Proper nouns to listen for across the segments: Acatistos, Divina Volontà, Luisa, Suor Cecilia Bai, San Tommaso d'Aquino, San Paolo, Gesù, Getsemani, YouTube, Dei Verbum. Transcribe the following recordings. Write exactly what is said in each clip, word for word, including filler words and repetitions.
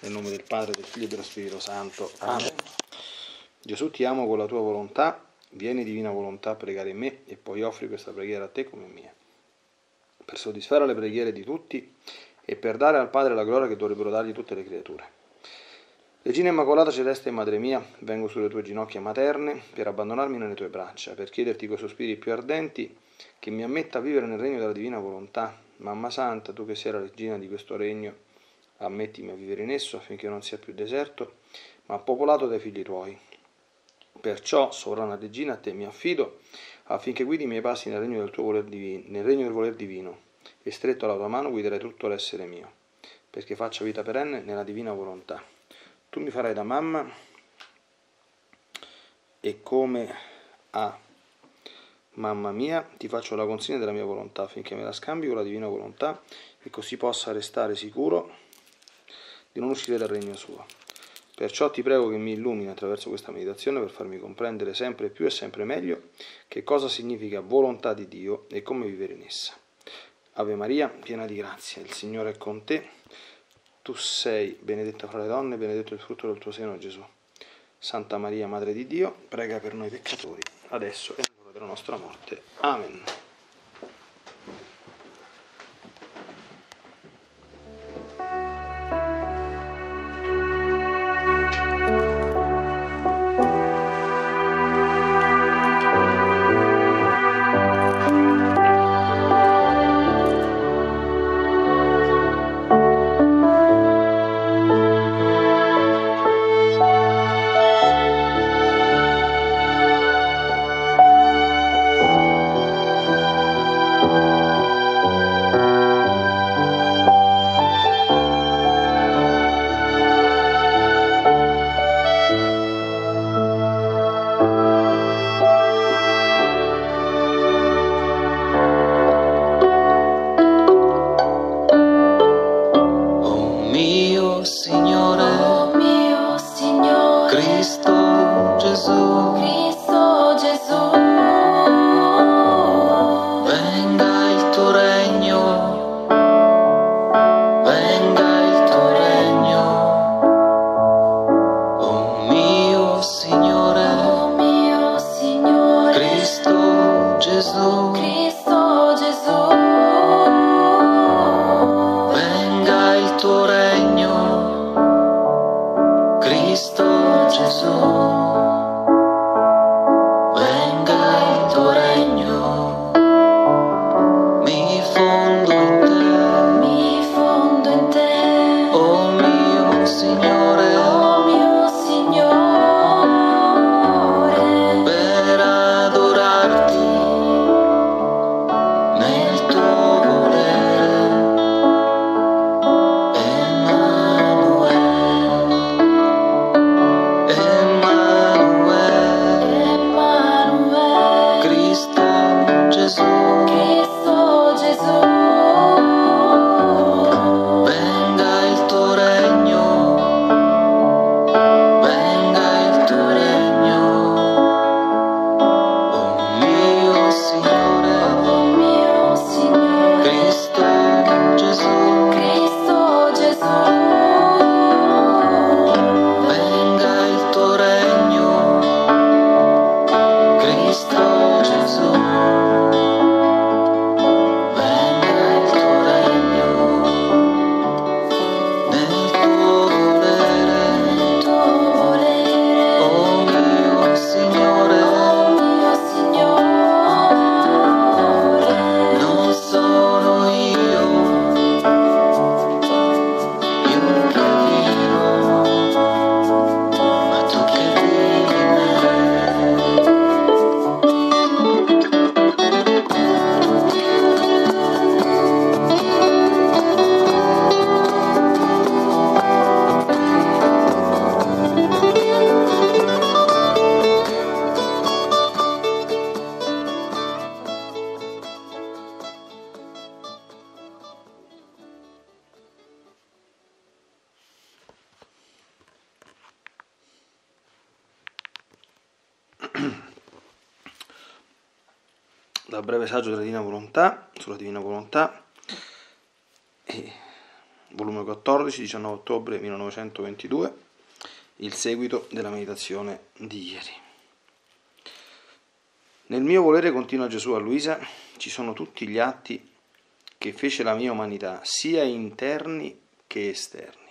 Nel nome del Padre, del Figlio e dello Spirito Santo. Amen. Gesù, ti amo con la tua volontà, vieni divina volontà a pregare in me e poi offri questa preghiera a te come mia. Per soddisfare le preghiere di tutti e per dare al Padre la gloria che dovrebbero dargli tutte le creature. Regina Immacolata, Celeste e Madre mia, vengo sulle tue ginocchia materne per abbandonarmi nelle tue braccia, per chiederti coi sospiri più ardenti che mi ammetta a vivere nel regno della divina volontà. Mamma Santa, tu che sei la regina di questo regno, ammettimi a vivere in esso affinché non sia più deserto, ma popolato dai figli tuoi. Perciò, sovrana regina, a te mi affido affinché guidi i miei passi nel regno del tuo voler divino, nel regno del voler divino, e stretto alla tua mano guiderai tutto l'essere mio, perché faccia vita perenne nella divina volontà. Tu mi farai da mamma e come a mamma mia ti faccio la consegna della mia volontà affinché me la scambi con la divina volontà e così possa restare sicuro di non uscire dal regno suo. Perciò ti prego che mi illumini attraverso questa meditazione per farmi comprendere sempre più e sempre meglio che cosa significa volontà di Dio e come vivere in essa. Ave Maria, piena di grazia, il Signore è con te. Tu sei benedetta fra le donne, benedetto il frutto del tuo seno, Gesù. Santa Maria, Madre di Dio, prega per noi peccatori, adesso e nell'ora della nostra morte. Amen. Dal breve saggio della Divina Volontà, sulla Divina Volontà, e volume quattordici, diciannove ottobre millenovecentoventidue, il seguito della meditazione di ieri. Nel mio volere, continua Gesù a Luisa, ci sono tutti gli atti che fece la mia umanità, sia interni che esterni.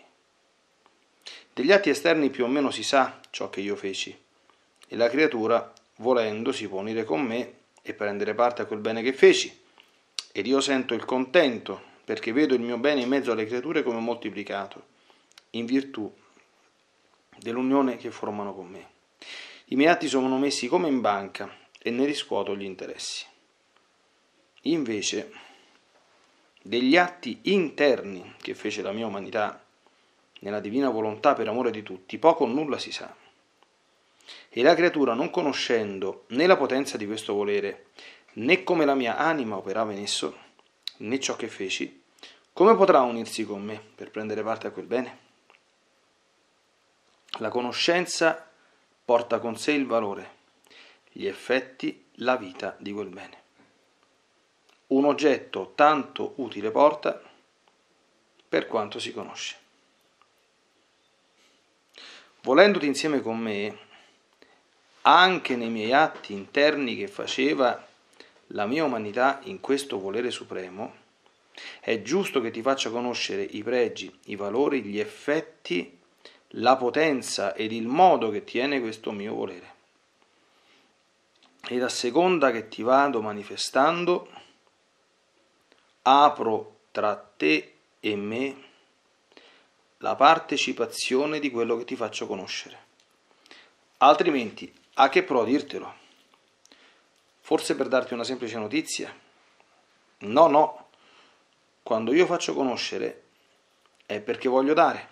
Degli atti esterni più o meno si sa ciò che io feci, e la creatura, volendo, si può unire con me e prendere parte a quel bene che feci, ed io sento il contento, perché vedo il mio bene in mezzo alle creature come moltiplicato, in virtù dell'unione che formano con me. I miei atti sono messi come in banca e ne riscuoto gli interessi. Invece, degli atti interni che fece la mia umanità, nella divina volontà per amore di tutti, poco o nulla si sa. E la creatura, non conoscendo né la potenza di questo volere, né come la mia anima operava in esso, né ciò che feci, come potrà unirsi con me per prendere parte a quel bene? La conoscenza porta con sé il valore, gli effetti, la vita di quel bene. Un oggetto tanto utile porta per quanto si conosce. Volendoti insieme con me, anche nei miei atti interni che faceva la mia umanità in questo volere supremo, è giusto che ti faccia conoscere i pregi, i valori, gli effetti, la potenza ed il modo che tiene questo mio volere. Ed a seconda che ti vado manifestando, apro tra te e me la partecipazione di quello che ti faccio conoscere. Altrimenti, a che pro dirtelo? Forse per darti una semplice notizia? No, no, quando io faccio conoscere è perché voglio dare,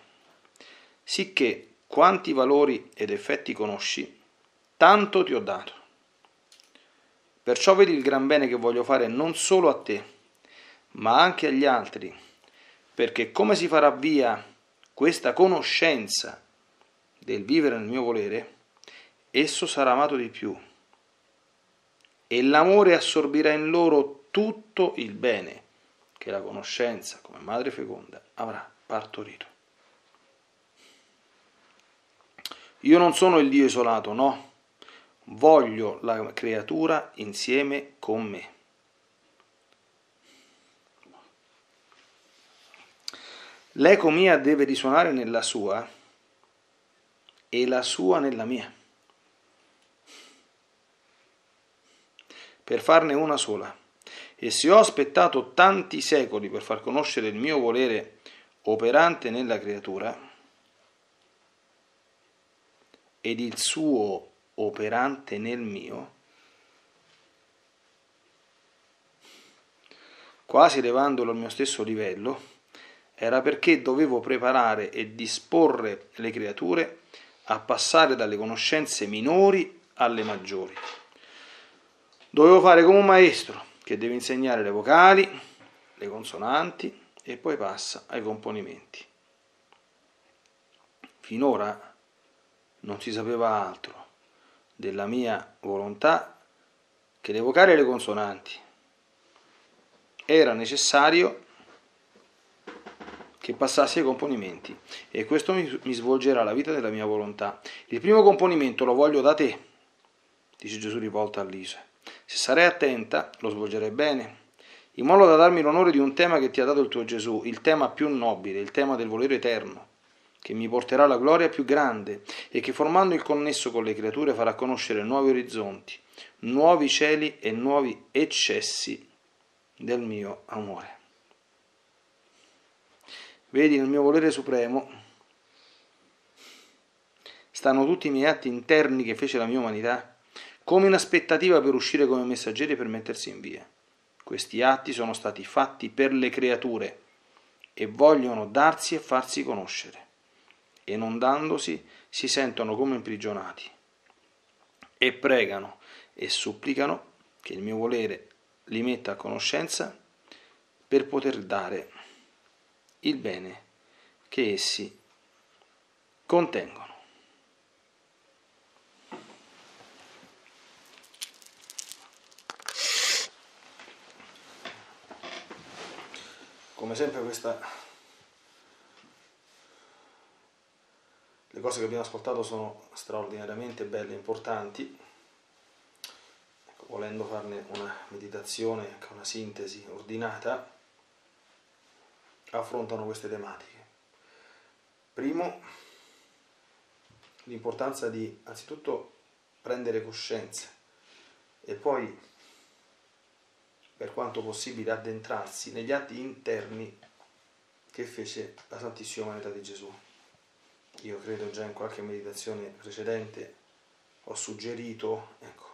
sicché quanti valori ed effetti conosci, tanto ti ho dato. Perciò vedi il gran bene che voglio fare non solo a te, ma anche agli altri, perché come si farà via questa conoscenza del vivere nel mio volere, esso sarà amato di più, e l'amore assorbirà in loro tutto il bene che la conoscenza, come madre feconda, avrà partorito. Io non sono il Dio isolato, no. Voglio la creatura insieme con me. L'eco mia deve risuonare nella sua e la sua nella mia, per farne una sola. E se ho aspettato tanti secoli per far conoscere il mio volere operante nella creatura, ed il suo operante nel mio, quasi elevandolo al mio stesso livello, era perché dovevo preparare e disporre le creature a passare dalle conoscenze minori alle maggiori. Dovevo fare come un maestro che deve insegnare le vocali, le consonanti e poi passa ai componimenti. Finora non si sapeva altro della mia volontà che le vocali e le consonanti. Era necessario che passassi ai componimenti e questo mi, mi svolgerà la vita della mia volontà. Il primo componimento lo voglio da te, dice Gesù rivolto a Luisa. Se sarei attenta, lo svolgerei bene, in modo da darmi l'onore di un tema che ti ha dato il tuo Gesù, il tema più nobile, il tema del volere eterno, che mi porterà alla gloria più grande e che, formando il connesso con le creature, farà conoscere nuovi orizzonti, nuovi cieli e nuovi eccessi del mio amore. Vedi, nel mio volere supremo stanno tutti i miei atti interni che fece la mia umanità, come in aspettativa per uscire come messaggeri e per mettersi in via. Questi atti sono stati fatti per le creature e vogliono darsi e farsi conoscere, e non dandosi si sentono come imprigionati e pregano e supplicano che il mio volere li metta a conoscenza per poter dare il bene che essi contengono. Come sempre questa Le cose che abbiamo ascoltato sono straordinariamente belle e importanti. Ecco, volendo farne una meditazione, una sintesi ordinata, affrontano queste tematiche. Primo, l'importanza di anzitutto prendere coscienza e poi, per quanto possibile, addentrarsi negli atti interni che fece la Santissima Umanità di Gesù. Io credo già in qualche meditazione precedente ho suggerito ecco,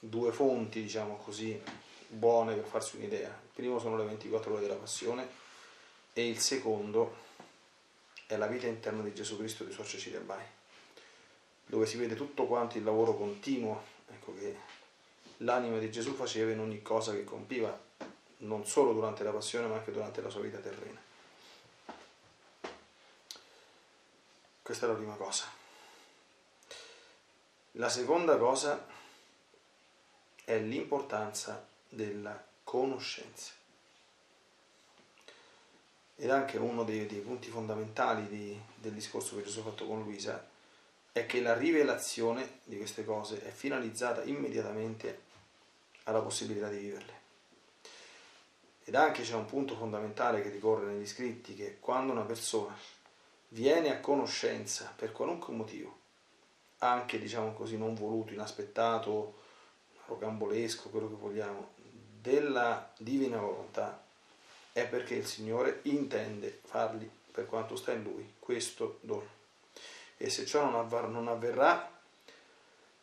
due fonti, diciamo così, buone per farsi un'idea. Il primo sono le ventiquattro ore della Passione e il secondo è la vita interna di Gesù Cristo di Suor Cecilia Bai, dove si vede tutto quanto il lavoro continuo ecco, che l'anima di Gesù faceva in ogni cosa che compiva, non solo durante la Passione ma anche durante la sua vita terrena. Questa è la prima cosa. La seconda cosa è l'importanza della conoscenza. Ed anche uno dei, dei punti fondamentali di, del discorso che Gesù ha fatto con Luisa è che la rivelazione di queste cose è finalizzata immediatamente alla possibilità di viverle. Ed anche c'è un punto fondamentale che ricorre negli scritti, che quando una persona viene a conoscenza per qualunque motivo, anche diciamo così non voluto, inaspettato, rocambolesco, quello che vogliamo, della Divina Volontà, è perché il Signore intende fargli, per quanto sta in Lui, questo dono. E se ciò non, avver- non avverrà,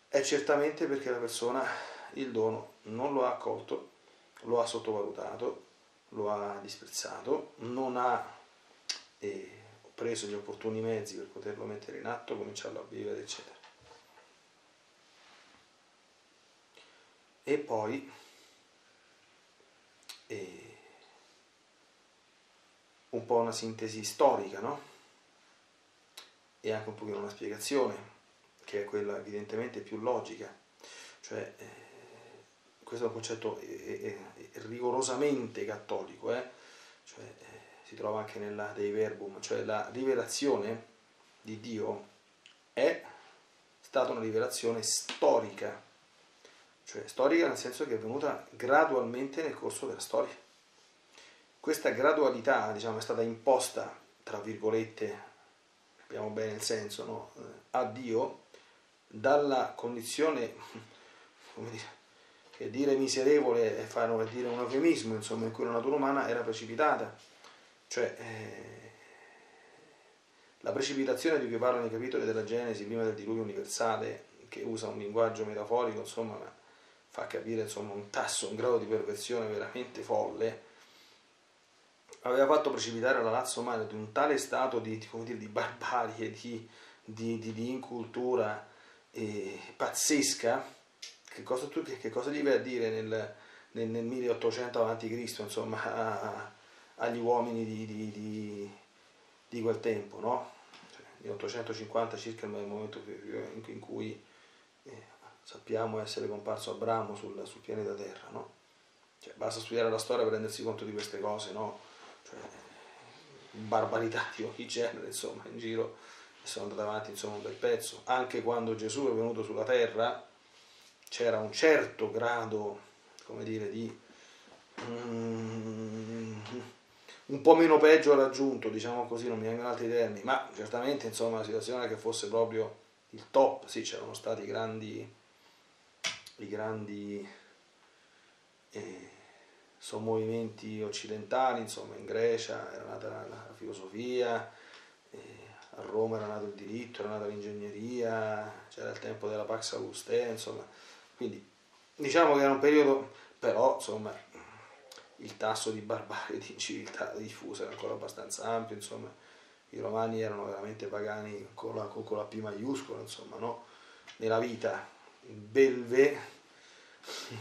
è certamente perché la persona il dono non lo ha accolto, lo ha sottovalutato, lo ha disprezzato, non ha Eh, preso gli opportuni mezzi per poterlo mettere in atto, cominciarlo a vivere, eccetera. E poi eh, un po' una sintesi storica, no? E anche un pochino una spiegazione, che è quella evidentemente più logica. Cioè, eh, questo è un concetto eh, eh, rigorosamente cattolico, eh? Cioè, eh, si trova anche nella Dei Verbum, cioè la rivelazione di Dio è stata una rivelazione storica, cioè storica nel senso che è venuta gradualmente nel corso della storia. Questa gradualità, diciamo, è stata imposta, tra virgolette, capiamo bene il senso, no? A Dio dalla condizione, come dire, che dire miserevole è fare un, dire un eufemismo, insomma, in cui la natura umana era precipitata. Cioè, eh, la precipitazione di cui parlano i capitoli della Genesi prima del diluvio universale, che usa un linguaggio metaforico, insomma, fa capire insomma, un tasso, un grado di perversione veramente folle, aveva fatto precipitare la razza umana di un tale stato di, come dire, di barbarie, di, di, di, di incultura eh, pazzesca, che cosa, tu, che, che cosa gli vai a dire nel, nel, nel milleottocento avanti Cristo, insomma, a, agli uomini di, di, di, di quel tempo, no? Cioè, milleottocentocinquanta circa è il momento in cui eh, sappiamo essere comparso Abramo sul, sul pianeta Terra, no? Cioè, basta studiare la storia per rendersi conto di queste cose, no? Cioè, barbarità di ogni genere, insomma, in giro sono andate avanti insomma, un bel pezzo. Anche quando Gesù è venuto sulla Terra c'era un certo grado, come dire, di um, un po' meno peggio raggiunto, diciamo così, non mi vengono altri termini, ma certamente insomma la situazione è che fosse proprio il top. Sì, c'erano stati i grandi, i grandi eh, sommovimenti occidentali, insomma in Grecia era nata la, la filosofia, eh, a Roma era nato il diritto, era nata l'ingegneria, c'era il tempo della Pax Augustae, insomma, quindi diciamo che era un periodo, però insomma il tasso di barbarie, di civiltà diffusa era ancora abbastanza ampio, insomma, i romani erano veramente pagani con la, con la P maiuscola, insomma, no? Nella vita, belve,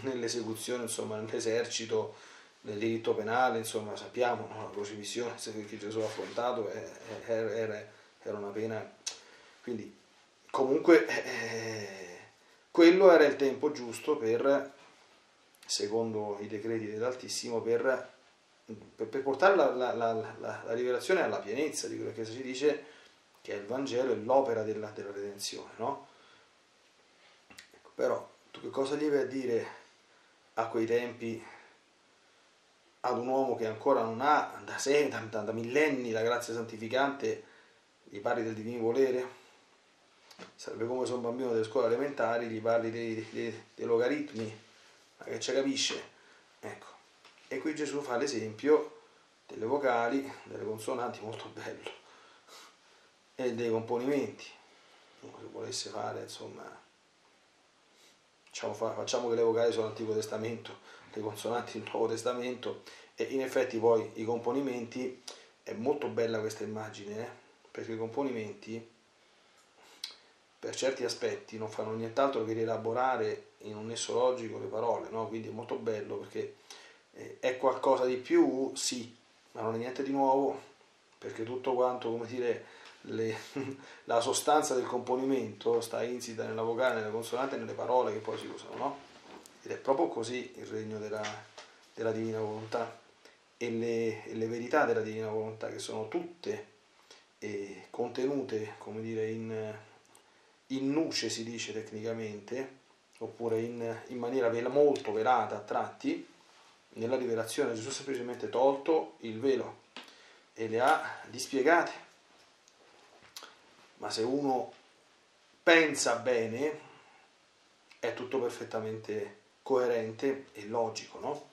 nell'esecuzione, insomma, nell'esercito, nel diritto penale, insomma, sappiamo, no? La crocifissione che Gesù ha affrontato era, era, era una pena, quindi comunque eh, quello era il tempo giusto per, secondo i decreti dell'Altissimo, per, per, per portare la, la, la, la, la rivelazione alla pienezza di quello che si dice che è il Vangelo, è l'opera della, della redenzione, no? Ecco, però tu che cosa gli vai a dire a quei tempi ad un uomo che ancora non ha da sé, da, da millenni la grazia santificante, gli parli del divino volere? Sarebbe come se un bambino delle scuole elementari gli parli dei, dei, dei logaritmi, ma che ce capisce? Ecco, e qui Gesù fa l'esempio delle vocali, delle consonanti, molto bello, e dei componimenti. Come se volesse fare, insomma, diciamo, facciamo che le vocali sono l'Antico Testamento, le consonanti il Nuovo Testamento, e in effetti poi i componimenti, è molto bella questa immagine, eh? Perché i componimenti per certi aspetti non fanno nient'altro che rielaborare in un nesso logico le parole, no? Quindi è molto bello, perché è qualcosa di più, sì, ma non è niente di nuovo, perché tutto quanto, come dire, le, la sostanza del componimento sta insita nella vocale, nella consonante e nelle parole che poi si usano, no? Ed è proprio così il regno della, della Divina Volontà, e le, e le verità della Divina Volontà, che sono tutte eh, contenute, come dire, in... in nuce si dice tecnicamente, oppure in, in maniera vela, molto velata a tratti. Nella rivelazione Gesù ha semplicemente tolto il velo e le ha dispiegate, ma se uno pensa bene è tutto perfettamente coerente e logico, no?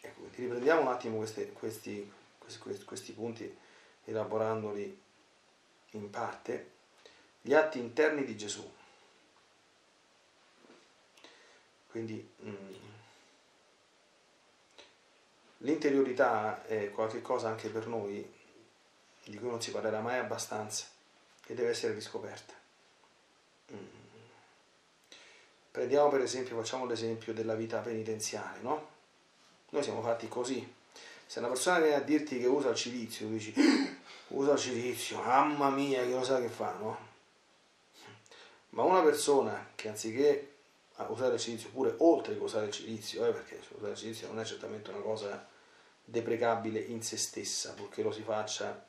Ecco, riprendiamo un attimo queste, questi, questi, questi punti, elaborandoli in parte. Gli atti interni di Gesù, quindi mm, l'interiorità è qualcosa anche per noi di cui non si parlerà mai abbastanza, che deve essere riscoperta. mm. Prendiamo per esempio, facciamo l'esempio della vita penitenziale, no? Noi siamo fatti così. Se una persona viene a dirti che usa il cilizio, dici usa il cilizio, mamma mia, che lo sa che fa, no? Ma una persona che anziché usare il cilizio, pure oltre che usare il cilizio, eh, perché usare il cilizio non è certamente una cosa deprecabile in se stessa, purché lo si faccia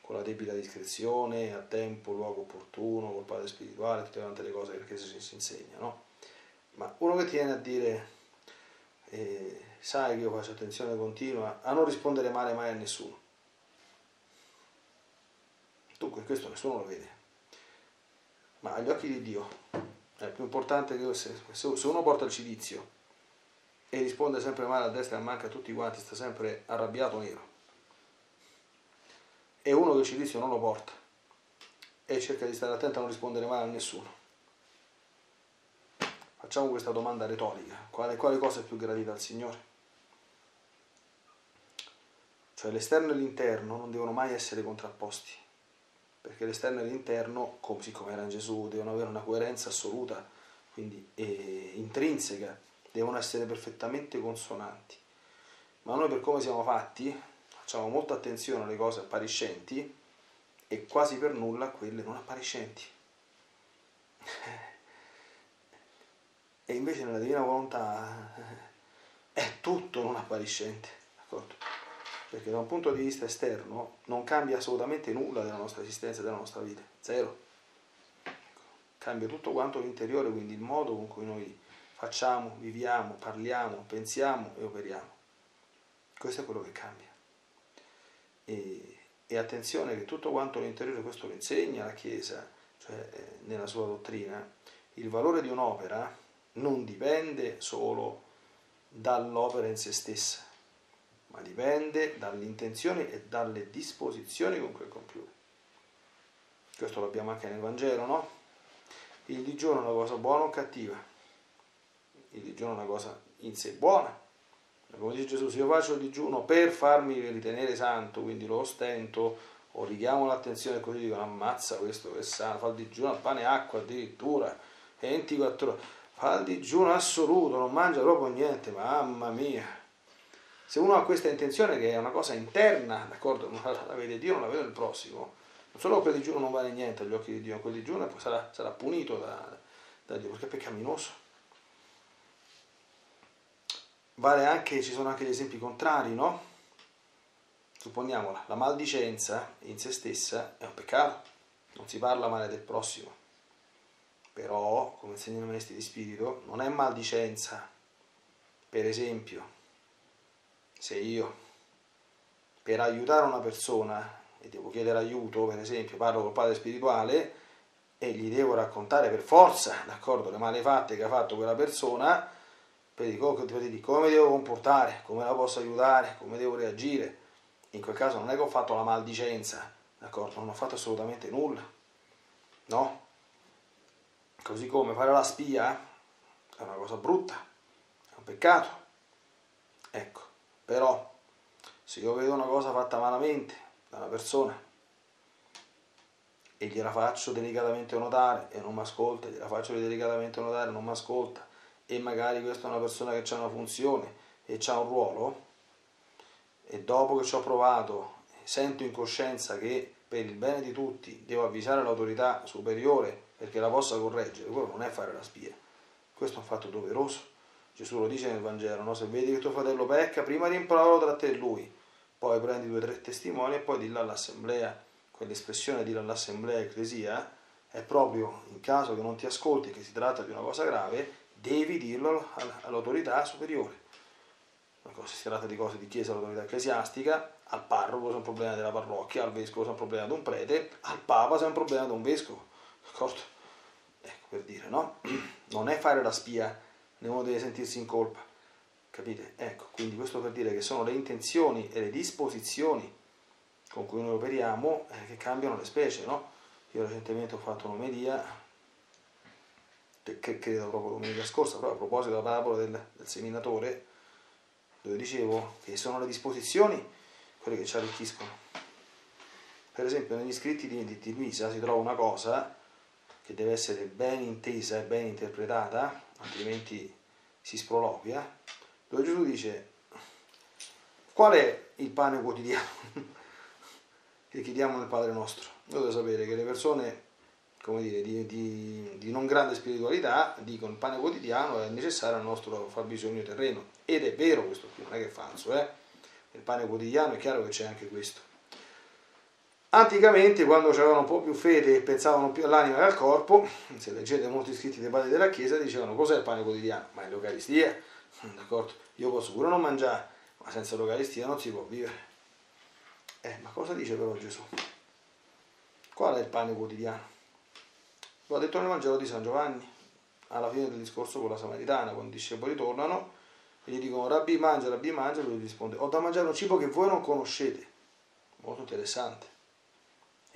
con la debita discrezione, a tempo, luogo opportuno, col padre spirituale, tutte quante le cose perché si insegna, no? Ma uno che ti viene a dire eh, sai che io faccio attenzione continua a non rispondere male mai a nessuno, dunque questo nessuno lo vede, ma agli occhi di Dio è più importante che se, se uno porta il cilizio e risponde sempre male a destra e a manca a tutti quanti, sta sempre arrabbiato nero, e uno che il cilizio non lo porta e cerca di stare attento a non rispondere male a nessuno. Facciamo questa domanda retorica: quale, quale cosa è più gradita al Signore? Cioè l'esterno e l'interno non devono mai essere contrapposti, perché l'esterno e l'interno, così come era in Gesù, devono avere una coerenza assoluta, quindi eh, intrinseca, devono essere perfettamente consonanti. Ma noi, per come siamo fatti, facciamo molta attenzione alle cose appariscenti e quasi per nulla a quelle non appariscenti. E invece nella Divina Volontà è tutto non appariscente, d'accordo? Perché da un punto di vista esterno non cambia assolutamente nulla della nostra esistenza, della nostra vita, zero. Ecco. Cambia tutto quanto l'interiore, quindi il modo con cui noi facciamo, viviamo, parliamo, pensiamo e operiamo. Questo è quello che cambia. E, e attenzione che tutto quanto l'interiore, questo lo insegna la Chiesa, cioè eh, nella sua dottrina, il valore di un'opera non dipende solo dall'opera in se stessa, ma dipende dall'intenzione e dalle disposizioni con cui è compiuta. Questo lo abbiamo anche nel Vangelo, no? Il digiuno è una cosa buona o cattiva? Il digiuno è una cosa in sé buona. Come dice Gesù, se io faccio il digiuno per farmi ritenere santo, quindi lo ostento o richiamo l'attenzione, così dicono ammazza questo che è sano, fa il digiuno a pane e acqua addirittura, ventiquattro ore. Fa il digiuno assoluto, non mangia proprio niente, mamma mia. Se uno ha questa intenzione, che è una cosa interna, d'accordo, la vede Dio, non la vede il prossimo, non solo quel digiuno non vale niente agli occhi di Dio, quel digiuno poi sarà, sarà punito da, da Dio, perché è peccaminoso. Vale anche, ci sono anche gli esempi contrari, no? supponiamola, la maldicenza in se stessa è un peccato, non si parla male del prossimo, però, come insegnano i maestri di spirito, non è maldicenza, per esempio, se io per aiutare una persona e devo chiedere aiuto, per esempio, parlo col padre spirituale e gli devo raccontare per forza, d'accordo, le malefatte che ha fatto quella persona, per dire come devo comportare, come la posso aiutare, come devo reagire. In quel caso non è che ho fatto la maldicenza, d'accordo, non ho fatto assolutamente nulla, no? Così come fare la spia è una cosa brutta, è un peccato, ecco, però se io vedo una cosa fatta malamente da una persona e gliela faccio delicatamente notare e non mi ascolta, gliela faccio delicatamente notare e non mi ascolta, e magari questa è una persona che ha una funzione e ha un ruolo, e dopo che ci ho provato sento in coscienza che per il bene di tutti devo avvisare l'autorità superiore perché la possa correggere, quello non è fare la spia, questo è un fatto doveroso. Gesù lo dice nel Vangelo, no? Se vedi che tuo fratello pecca, prima rimproveralo tra te e lui, poi prendi due o tre testimoni e poi dillo all'assemblea. Quell'espressione dillo all'assemblea ecclesia è proprio in caso che non ti ascolti, che si tratta di una cosa grave, devi dirlo all'autorità superiore. Se si tratta di cose di chiesa, all'autorità ecclesiastica, al parroco se è un problema della parrocchia, al vescovo se è un problema di un prete, al papa se è un problema di un vescovo, d'accordo? Ecco, per dire, no? Non è fare la spia, nessuno deve sentirsi in colpa, capite? Ecco, quindi questo per dire che sono le intenzioni e le disposizioni con cui noi operiamo eh, che cambiano le specie, no? Io recentemente ho fatto un'omelia, che credo proprio domenica scorsa, però a proposito della parabola del, del seminatore, dove dicevo che sono le disposizioni quelle che ci arricchiscono. Per esempio negli scritti di, di, di Luisa si trova una cosa che deve essere ben intesa e ben interpretata, altrimenti si sproloquia, dove Gesù dice: qual è il pane quotidiano che chiediamo nel Padre nostro? Io devo sapere che le persone, come dire, di, di, di non grande spiritualità, dicono il pane quotidiano è necessario al nostro fabbisogno terreno. Ed è vero questo qui, non è che è falso, eh? Il pane quotidiano è chiaro che c'è anche questo. Anticamente, quando c'erano un po' più fede e pensavano più all'anima che al corpo, se leggete molti scritti dei padri della Chiesa, dicevano: cos'è il pane quotidiano? Ma è l'Eucaristia, d'accordo? Io posso pure non mangiare, ma senza l'Eucaristia non si può vivere. Eh, ma cosa dice però Gesù? Qual è il pane quotidiano? Lo ha detto nel Vangelo di San Giovanni, alla fine del discorso con la Samaritana, quando i discepoli tornano e gli dicono: Rabbi, mangia, Rabbi, mangia, e lui risponde: ho da mangiare un cibo che voi non conoscete. Molto interessante.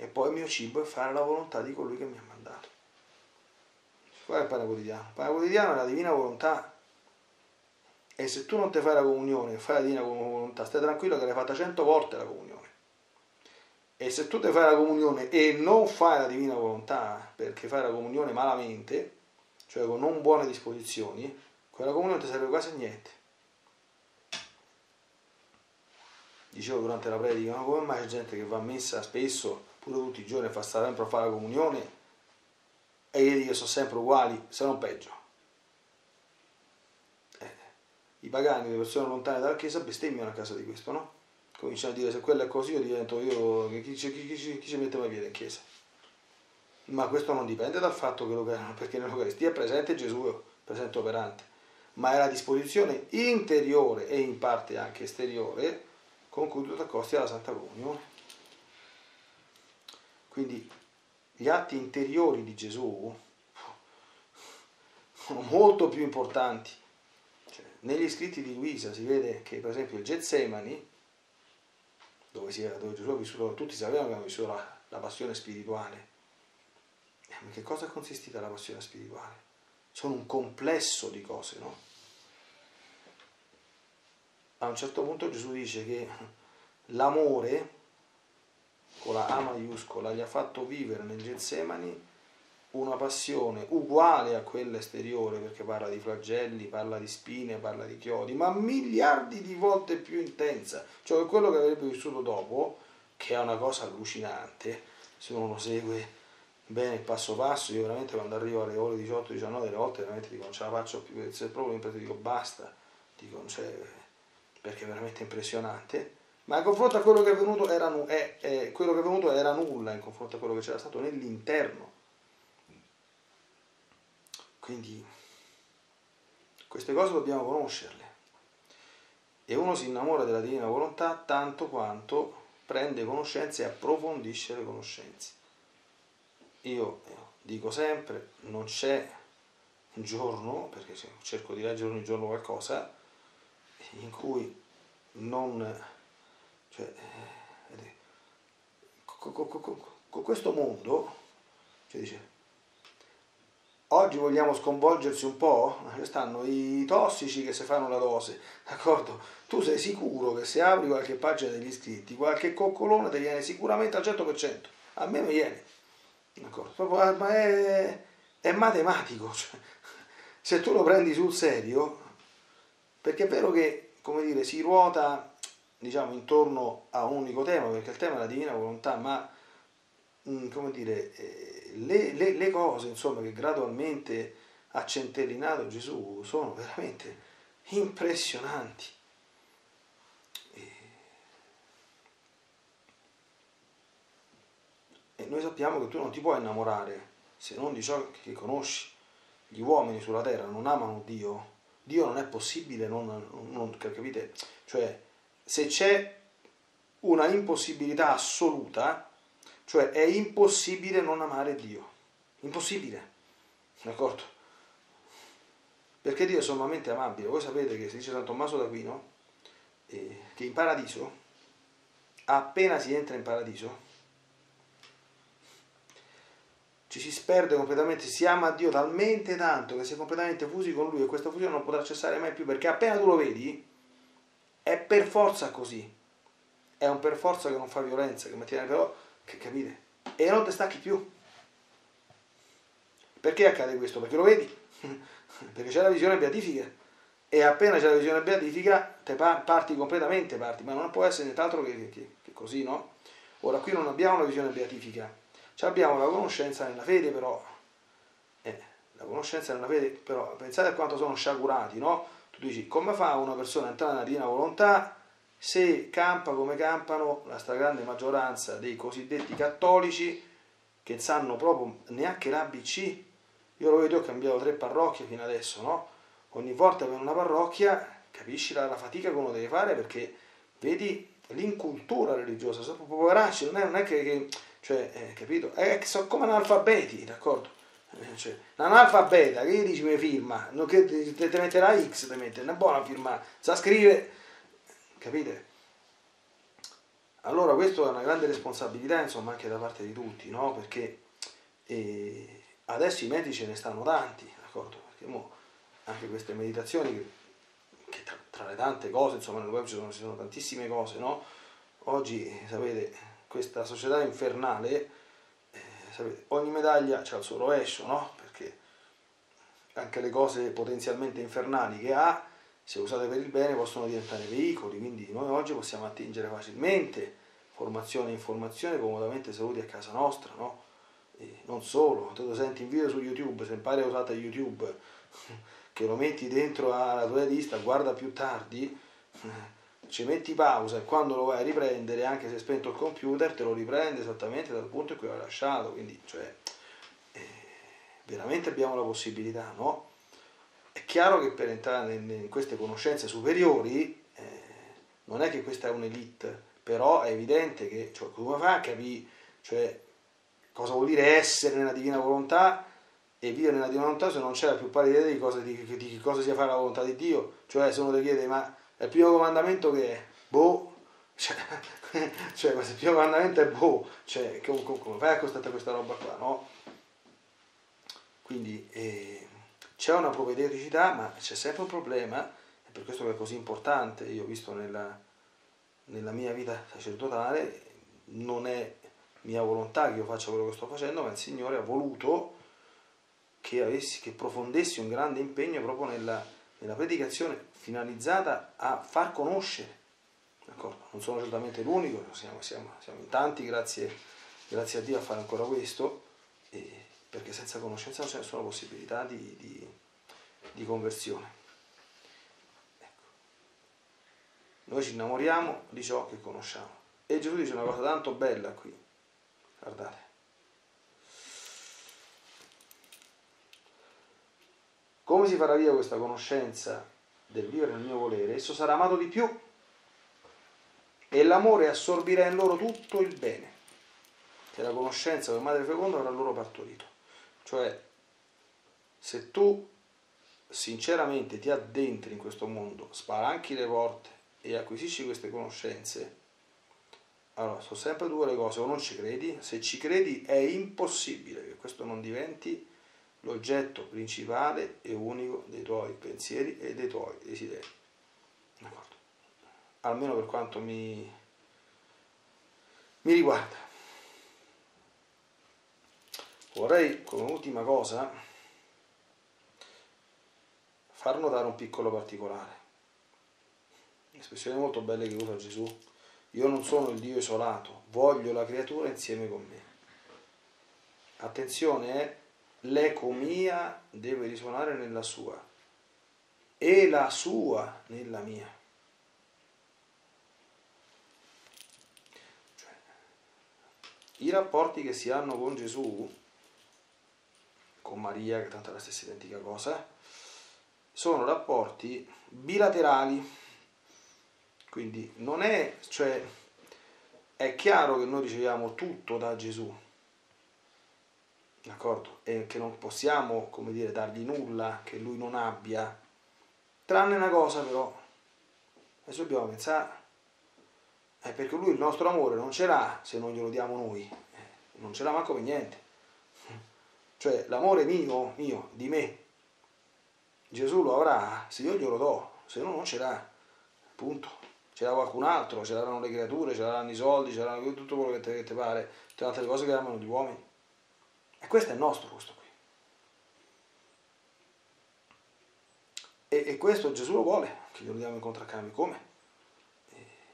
E poi il mio cibo è fare la volontà di colui che mi ha mandato. Qual è il pane quotidiano? Il pane quotidiano è la divina volontà. E se tu non ti fai la comunione, fai la divina volontà, stai tranquillo che l'hai fatta cento volte la comunione. E se tu ti fai la comunione e non fai la divina volontà, perché fai la comunione malamente, cioè con non buone disposizioni, quella comunione ti serve quasi a niente. Dicevo durante la predica, ma come mai c'è gente che va a messa spesso, pure tutti i giorni, fa stare sempre a fare la comunione, e vedi che sono sempre uguali, se non peggio. Eh, I pagani, le persone lontane dalla Chiesa, bestemmiano a casa di questo, no? Cominciano a dire: se quello è così io divento io, chi, chi, chi, chi, chi ci mette mai piede in chiesa? Ma questo non dipende dal fatto che lo creano, perché nell'Eucaristia è presente Gesù, è presente operante, ma è la disposizione interiore e in parte anche esteriore con cui tu ti accosti alla Santa Comunione. Quindi gli atti interiori di Gesù sono molto più importanti. Cioè, negli scritti di Luisa si vede che per esempio il Getsemani, Dove, si, dove Gesù ha vissuto, tutti sapevano che ha vissuto la, la passione spirituale. Ma che cosa è consistita la passione spirituale? Sono un complesso di cose, no? A un certo punto Gesù dice che l'amore, con la A maiuscola, gli ha fatto vivere nel Getsemani una passione uguale a quella esteriore, perché parla di flagelli, parla di spine, parla di chiodi, ma miliardi di volte più intensa, cioè quello che avrebbe vissuto dopo, che è una cosa allucinante se uno lo segue bene passo passo. Io veramente quando arrivo alle ore diciotto diciannove delle volte veramente dico non ce la faccio più, se proprio in pratica dico basta, dico, cioè, perché è veramente impressionante. ma in confronto a quello che è venuto era, nu eh, eh, quello che è venuto era nulla in confronto a quello che c'era stato nell'interno. Quindi queste cose dobbiamo conoscerle, e uno si innamora della Divina Volontà tanto quanto prende conoscenze e approfondisce le conoscenze. Io dico sempre, non c'è giorno, perché cerco di leggere ogni giorno qualcosa, in cui non... Cioè, con, con, con, con questo mondo, cioè dice, oggi vogliamo sconvolgersi un po'? Ci stanno i tossici che si fanno la dose, d'accordo? Tu sei sicuro che se apri qualche pagina degli iscritti, qualche coccolone ti viene sicuramente al cento per cento, a me mi viene, d'accordo? Ma è, è matematico, cioè, se tu lo prendi sul serio, perché è vero che, come dire, si ruota, diciamo, intorno a un unico tema, perché il tema è la Divina Volontà, ma come dire, le, le, le cose, insomma, che gradualmente ha centellinato Gesù sono veramente impressionanti. E, e noi sappiamo che tu non ti puoi innamorare se non di ciò che conosci. Gli uomini sulla terra non amano Dio. Dio non è possibile, non, non capite? Cioè, se c'è una impossibilità assoluta, cioè è impossibile non amare Dio, impossibile, d'accordo? Perché Dio è sommamente amabile. Voi sapete che si dice San Tommaso d'Aquino eh, che in paradiso, appena si entra in paradiso, ci si sperde completamente, si ama Dio talmente tanto che si è completamente fusi con Lui, e questa fusione non potrà cessare mai più, perché appena tu lo vedi è per forza così, è un per forza che non fa violenza, che mantiene però... Che capite? E non ti stacchi più. Perché accade questo? Perché lo vedi? Perché c'è la visione beatifica, e appena c'è la visione beatifica te parti completamente, parti, ma non può essere nient'altro che, che, che così, no? Ora qui non abbiamo una visione beatifica, ci abbiamo la conoscenza nella fede, però eh, la conoscenza nella fede, però pensate a quanto sono sciagurati, no? Tu dici, come fa una persona a entrare nella Divina Volontà se campa come campano la stragrande maggioranza dei cosiddetti cattolici, che sanno proprio neanche l'A B C? Io lo vedo, ho cambiato tre parrocchie fino adesso, no? Ogni volta per una parrocchia capisci la, la fatica che uno deve fare, perché vedi l'incultura religiosa, sono proprio poveracci, non è, non è che, che cioè, eh, capito? È che sono come analfabeti, d'accordo? Cioè, l'analfabeta che gli dici mi firma, non che te, te mette la X, te mette una buona firma, sa scrivere. Capite? Allora questa è una grande responsabilità, insomma, anche da parte di tutti, no? Perché eh, adesso i mezzi ce ne stanno tanti, d'accordo? Perché mo, anche queste meditazioni, che, che tra, tra le tante cose, insomma, nel web ci sono, ci sono tantissime cose, no? Oggi, sapete, questa società infernale, eh, sapete, ogni medaglia ha il suo rovescio, no? Perché anche le cose potenzialmente infernali che ha, se usate per il bene, possono diventare veicoli, quindi noi oggi possiamo attingere facilmente formazione e informazione comodamente saluti a casa nostra, no? E non solo, te lo senti in video su YouTube, se impari a usare YouTube, che lo metti dentro alla tua lista, guarda più tardi, ci metti pausa, e quando lo vai a riprendere, anche se è spento il computer, te lo riprende esattamente dal punto in cui l'hai lasciato, quindi cioè, eh, veramente abbiamo la possibilità, no? È chiaro che per entrare in queste conoscenze superiori eh, non è che questa è un'elite, però è evidente che, cioè, come fa a capire, cioè, cosa vuol dire essere nella Divina Volontà e vivere nella Divina Volontà se non c'è la più pari idea di cosa, di, di cosa sia fare la volontà di Dio? Cioè, se uno ti chiede, ma è il primo comandamento che è? Boh! Cioè, cioè, ma se il primo comandamento è boh! Cioè, come, come fai a constatare questa roba qua, no? Quindi... Eh, c'è una propedeuticità, ma c'è sempre un problema, e per questo che è così importante. Io ho visto nella, nella mia vita sacerdotale, non è mia volontà che io faccia quello che sto facendo, ma il Signore ha voluto che, avessi, che profondessi un grande impegno proprio nella, nella predicazione finalizzata a far conoscere. Non sono certamente l'unico, siamo, siamo, siamo in tanti, grazie, grazie a Dio, a fare ancora questo, e perché senza conoscenza non c'è nessuna possibilità di, di, di conversione. Ecco. Noi ci innamoriamo di ciò che conosciamo. E Gesù dice una cosa tanto bella qui, guardate. Come si farà via questa conoscenza del vivere nel mio volere? Esso sarà amato di più e l'amore assorbirà in loro tutto il bene che la conoscenza della madre feconda avrà loro partorito. Cioè, se tu sinceramente ti addentri in questo mondo, spalanchi le porte e acquisisci queste conoscenze, allora sono sempre due le cose: o non ci credi, se ci credi è impossibile che questo non diventi l'oggetto principale e unico dei tuoi pensieri e dei tuoi desideri. D'accordo? Almeno per quanto mi, mi riguarda. Vorrei, come ultima cosa, far notare un piccolo particolare. Espressioni molto belle che usa Gesù. Io non sono il Dio isolato, voglio la creatura insieme con me. Attenzione, eh? L'eco mia deve risuonare nella sua e la sua nella mia. Cioè, i rapporti che si hanno con Gesù, con Maria, che tanto è la stessa identica cosa, sono rapporti bilaterali. Quindi non è, cioè, è chiaro che noi riceviamo tutto da Gesù, d'accordo? E che non possiamo, come dire, dargli nulla che lui non abbia, tranne una cosa però. Adesso dobbiamo pensare, è perché lui il nostro amore non ce l'ha se non glielo diamo noi, non ce l'ha manco per niente. Cioè l'amore mio, mio, di me, Gesù lo avrà se io glielo do, se no non ce l'ha, punto. Ce l'ha qualcun altro, ce l'hanno le creature, ce l'hanno i soldi, ce l'hanno tutto quello che ti, che ti pare, tutte le altre cose che amano gli uomini. E questo è il nostro, questo qui. E, e questo Gesù lo vuole, che glielo diamo in contraccambio. Come?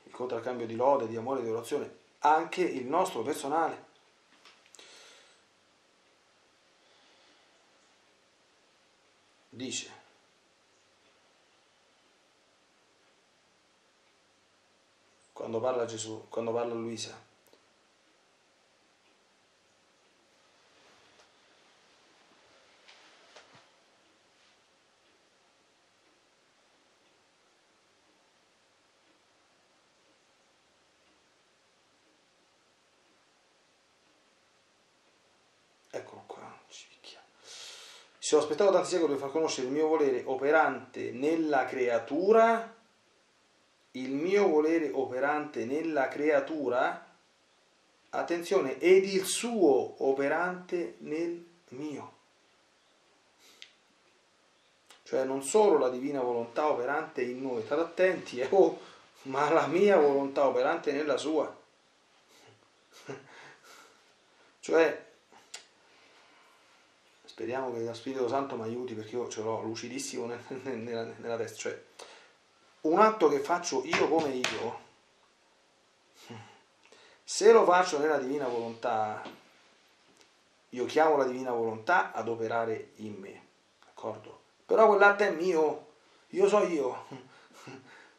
Il contraccambio di lode, di amore, di orazione, anche il nostro personale. Dice: quando parla Gesù, quando parla Luisa, eccolo qua, ci picchia. Se ho aspettato tanti secoli per far conoscere il mio volere operante nella creatura, il mio volere operante nella creatura, attenzione, ed il suo operante nel mio. Cioè non solo la divina volontà operante in noi, state attenti, eh, oh, ma la mia volontà operante nella sua. Cioè, speriamo che lo Spirito Santo mi aiuti, perché io ce l'ho lucidissimo nel, nella, nella testa, cioè, un atto che faccio io come io, se lo faccio nella divina volontà, io chiamo la divina volontà ad operare in me, d'accordo? Però quell'atto è mio, io so io,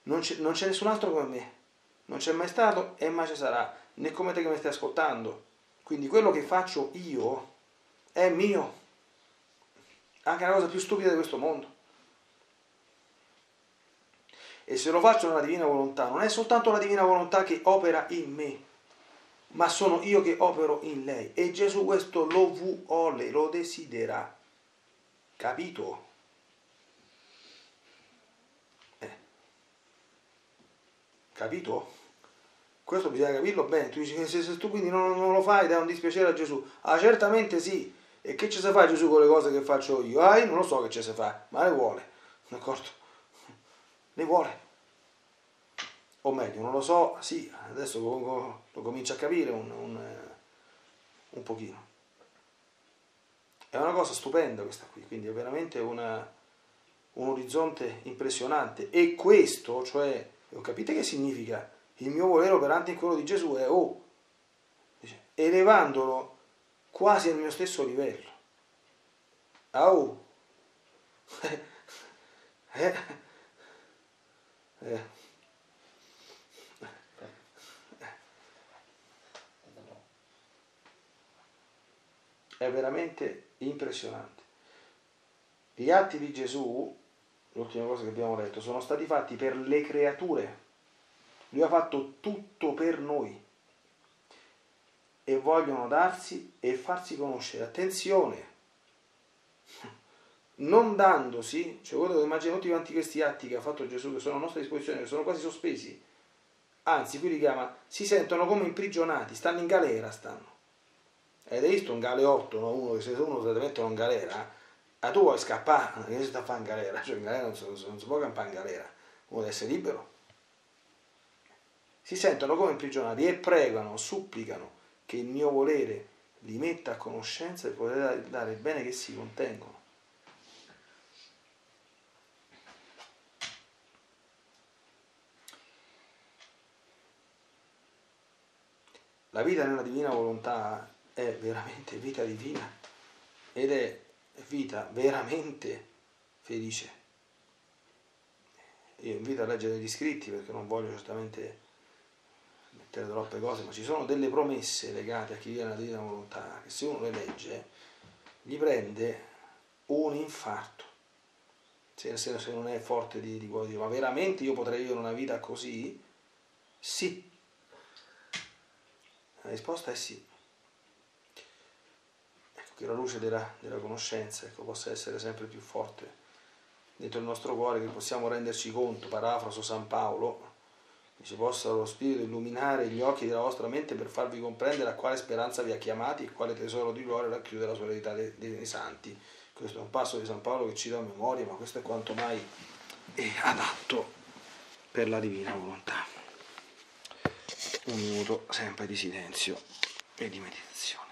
non c'è nessun altro come me, non c'è mai stato e mai ci sarà, né come te che mi stai ascoltando. Quindi quello che faccio io è mio, anche la cosa più stupida di questo mondo. E se lo faccio nella divina volontà, non è soltanto la divina volontà che opera in me, ma sono io che opero in lei. E Gesù questo lo vuole, lo desidera. Capito? Eh. Capito? Questo bisogna capirlo bene. Tu dici, se, se tu quindi non, non lo fai, dai un dispiacere a Gesù. Ah, certamente sì. E che ci si fa Gesù con le cose che faccio io? Ah, io non lo so che ci si fa, ma le vuole. D'accordo? Ne vuole, o meglio, non lo so, sì, adesso lo comincio a capire un, un, un pochino. È una cosa stupenda questa qui, quindi è veramente una, un orizzonte impressionante. E questo, cioè, capite che significa? Il mio volere operante in quello di Gesù è, oh, elevandolo quasi al mio stesso livello. Ah, oh! eh? Eh, è veramente impressionante. Gli atti di Gesù, l'ultima cosa che abbiamo letto, sono stati fatti per le creature. Lui ha fatto tutto per noi e vogliono darsi e farsi conoscere. Attenzione, non dandosi, cioè voi dovete immaginare tutti quanti questi atti che ha fatto Gesù, che sono a nostra disposizione, che sono quasi sospesi, anzi qui li chiama, si sentono come imprigionati, stanno in galera, stanno. Avete visto un galeotto, no? Uno che se uno te mettono in galera, a tu vuoi scappare, che si sta a fare in galera, cioè in galera non si, non si può campare in galera, uno deve essere libero. Si sentono come imprigionati e pregano, supplicano che il mio volere li metta a conoscenza e poter dare il bene che si contengono. La vita nella divina volontà è veramente vita divina ed è vita veramente felice. Io invito a leggere gli scritti perché non voglio certamente mettere troppe cose, ma ci sono delle promesse legate a chi vive nella divina volontà che se uno le legge gli prende un infarto, se, se, se non è forte di, di cuore, ma veramente io potrei vivere una vita così? Sì. La risposta è sì. Che la luce della, della conoscenza, ecco, possa essere sempre più forte dentro il nostro cuore, che possiamo renderci conto, parafraso San Paolo, che ci possa lo Spirito illuminare gli occhi della vostra mente per farvi comprendere a quale speranza vi ha chiamati e quale tesoro di gloria racchiude la sovranità dei, dei santi. Questo è un passo di San Paolo che ci do a memoria, ma questo è quanto mai è adatto per la divina volontà. Un minuto sempre di silenzio e di meditazione.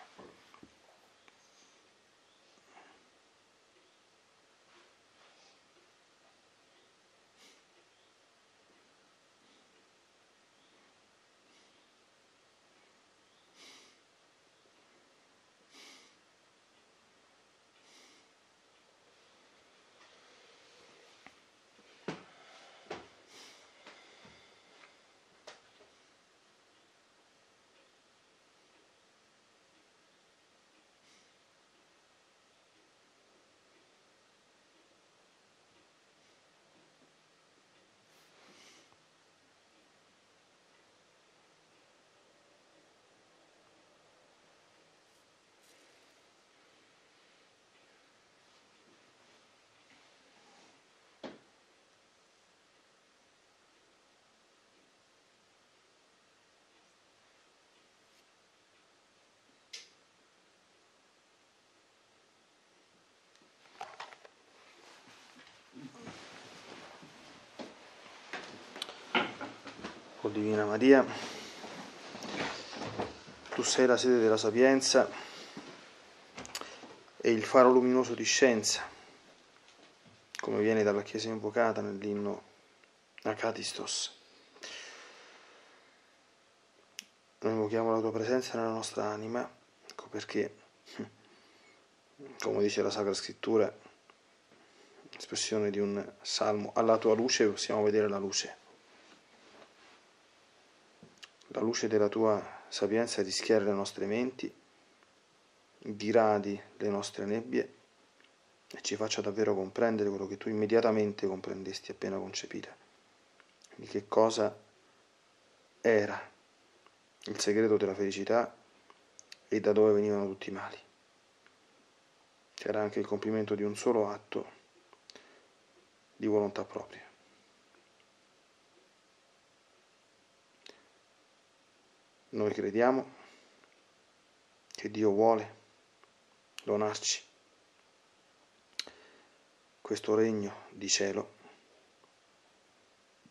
O Divina Maria, tu sei la sede della sapienza e il faro luminoso di scienza, come viene dalla Chiesa invocata nell'inno Acatistos. Noi invochiamo la tua presenza nella nostra anima, ecco perché, come dice la Sacra Scrittura, espressione di un salmo, alla tua luce possiamo vedere la luce. La luce della tua sapienza rischiara le nostre menti, diradi le nostre nebbie e ci faccia davvero comprendere quello che tu immediatamente comprendesti appena concepita, di che cosa era il segreto della felicità e da dove venivano tutti i mali. C'era anche il compimento di un solo atto di volontà propria. Noi crediamo che Dio vuole donarci questo regno di cielo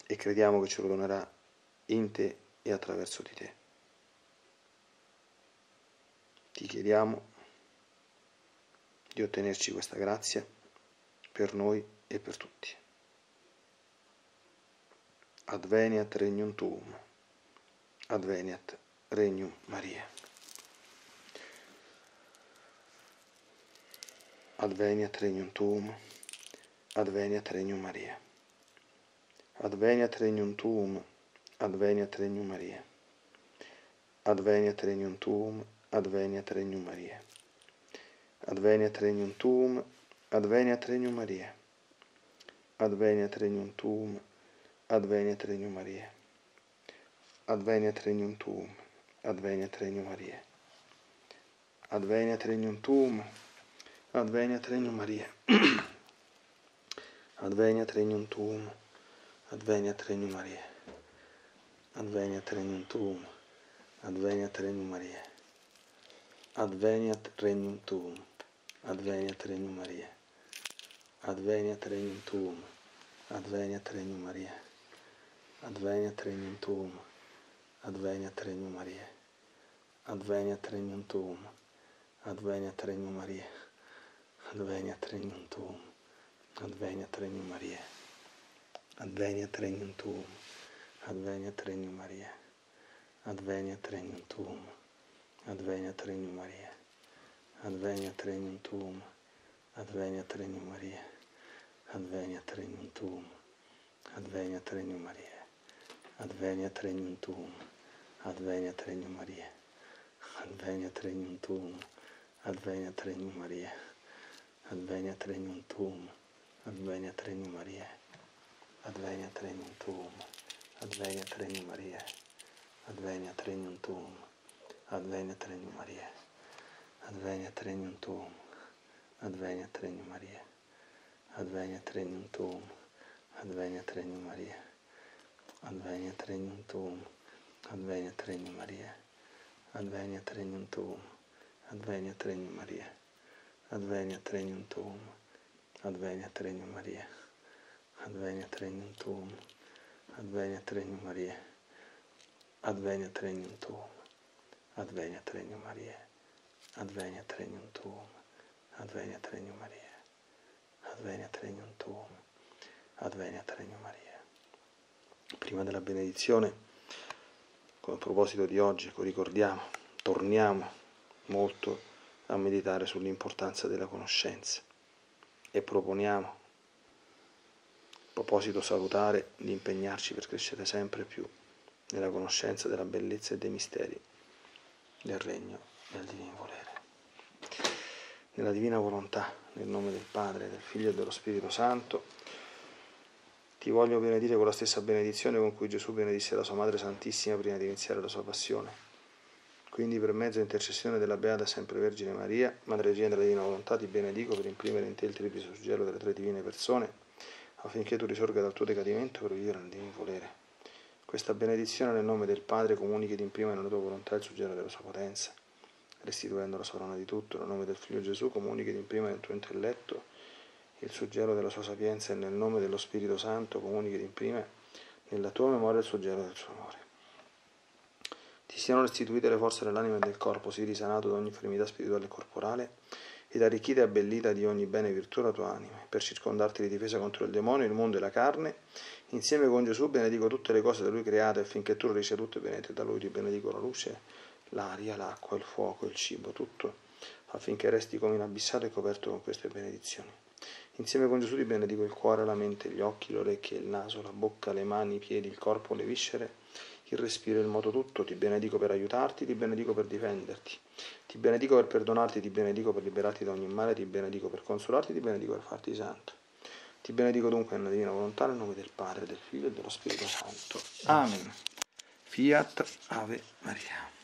e crediamo che ce lo donerà in te e attraverso di te. Ti chiediamo di ottenerci questa grazia per noi e per tutti. Adveniat regnum tuum. Adveniat Regnum Maria. Adveniat Regnum Tuum, Adveniat Regnum Maria. Adveniat Regnum Tuum, Adveniat Regnum Maria. Adveniat Regnum Tuum, Adveniat Regnum Maria. Adveniat regnum tuum, adveniat regnum Mariae. Adveniat regnum tuum, adveniat regnum Mariae. Adveniat regnum tuum, adveniat regnum Mariae. Adveniat regnum tuum, adveniat regnum Mariae. Adveniat regnum tuum, adveniat regnum Mariae. Adveniat regnum tuum, adveniat regnum Mariae. Adveniat regnum tuum, adveniat regnum Mariae. Adveniat regnum tuum, adveniat regnum Mariae. Adveniat regnum tuum, adveniat regnum Mariae. Adveniat regnum tuum, adveniat regnum Mariae. Adveniat regnum tuum, adveniat regnum Mariae. Adveniat regnum tuum, adveniat regnum Mariae. Adveniat regnum tuum, adveniat regnum Mariae. Adveniat regnum tuum, adveniat regnum Mariae. Adveniat regnum tuum, adveniat regnum Mariae. Adveniat regnum tuum, adveniat regnum Mariae. Adveniat regnum tuum, adveniat regnum Mariae. Adveniat regnum tuum, adveniat regnum Mariae. Adveniat regnum tuum, adveniat regnum Mariae. Adveniat regnum tuum, adveniat regnum Mariae. Adveniat regnum tuum, adveniat regnum Mariae. Adveniat regnum tuum, adveniat regnum Mariae. Adveniat regnum tuum, adveniat regnum Mariae. Adveniat regnum tuum, adveniat regnum Mariae. Adveniat regnum tuum, adveniat regnum Mariae. Adveniat regnum tuum, adveniat regnum Mariae. Adveniat regnum tuum, adveniat regnum Mariae. Adveniat regnum tuum, adveniat regnum Mariae. Adveniat regnum tuum, adveniat regnum Mariae. Prima della benedizione, con il proposito di oggi, ecco, ricordiamo, torniamo molto a meditare sull'importanza della conoscenza e proponiamo, proposito salutare, di impegnarci per crescere sempre più nella conoscenza della bellezza e dei misteri del regno del divino volere. Nella divina volontà, nel nome del Padre, del Figlio e dello Spirito Santo, ti voglio benedire con la stessa benedizione con cui Gesù benedisse la sua Madre Santissima prima di iniziare la sua passione. Quindi, per mezzo e intercessione della Beata Sempre Vergine Maria, Madre Regina della Divina Volontà, ti benedico per imprimere in te il triplice suggello delle tre divine persone, affinché tu risorga dal tuo decadimento per vivere nel divino volere. Questa benedizione nel nome del Padre comunichi ed imprime nella tua volontà il suggello della sua potenza, restituendo la sovrana di tutto. Nel nome del Figlio Gesù comunichi ed imprime nel tuo intelletto il suggello della sua sapienza, e nel nome dello Spirito Santo comunichi ed imprime nella tua memoria il suggello del suo amore. Ti siano restituite le forze dell'anima e del corpo, sii risanato da ogni infermità spirituale e corporale, ed arricchita e abbellita di ogni bene e virtù la tua anima, per circondarti di difesa contro il demonio, il mondo e la carne. Insieme con Gesù benedico tutte le cose da Lui create, affinché tu le ricevi tutte benedette da Lui. Ti benedico la luce, l'aria, l'acqua, il fuoco, il cibo, tutto, affinché resti come inabissato e coperto con queste benedizioni. Insieme con Gesù ti benedico il cuore, la mente, gli occhi, le orecchie, il naso, la bocca, le mani, i piedi, il corpo, le viscere, il respiro e il moto tutto. Ti benedico per aiutarti, ti benedico per difenderti, ti benedico per perdonarti, ti benedico per liberarti da ogni male, ti benedico per consolarti, ti benedico per farti santo. Ti benedico dunque nella divina volontà, nel nome del Padre, del Figlio e dello Spirito Santo. Amen. Fiat Ave Maria.